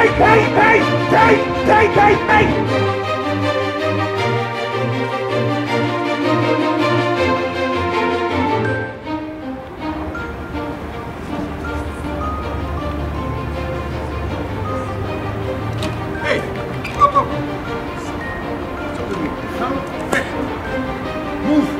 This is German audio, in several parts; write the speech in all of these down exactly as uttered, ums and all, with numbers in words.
Take, take, take, take, take, take, take! Hey, stop, stop! Stop the beat. Come, hey! Move!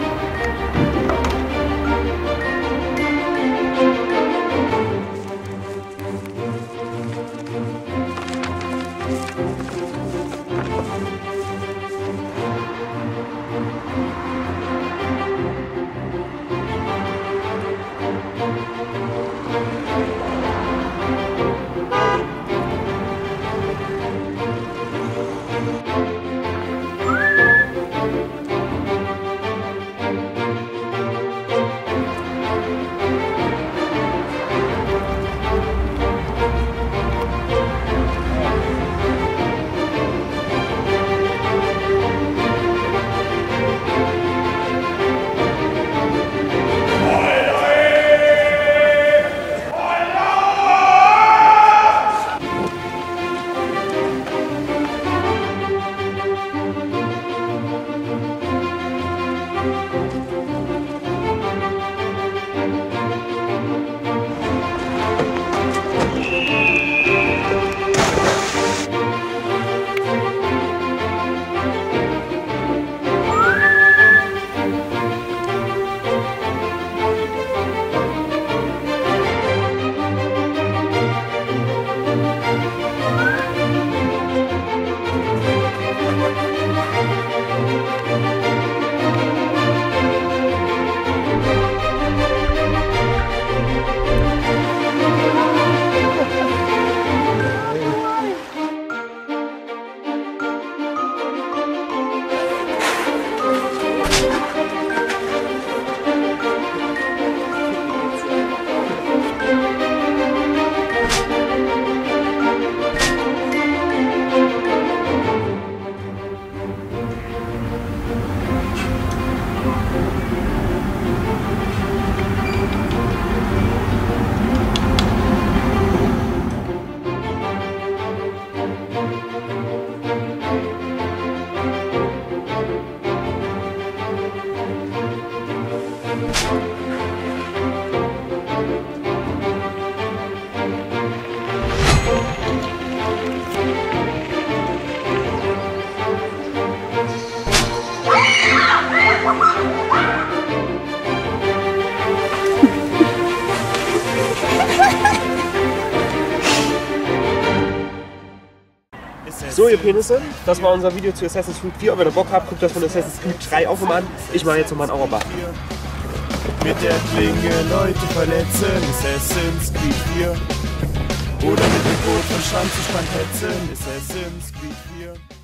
So, ihr Penisse, das war unser Video zu Assassin's Creed vier. Wenn ihr Bock habt, guckt das von Assassin's Creed drei auch immer an. Ich mache jetzt nochmal einen Auerbach. Mit der Klinge Leute verletzen, Assassin's Creed vier. Oder mit dem Boot von Schrank zu Schrank hetzen, Assassin's Creed vier.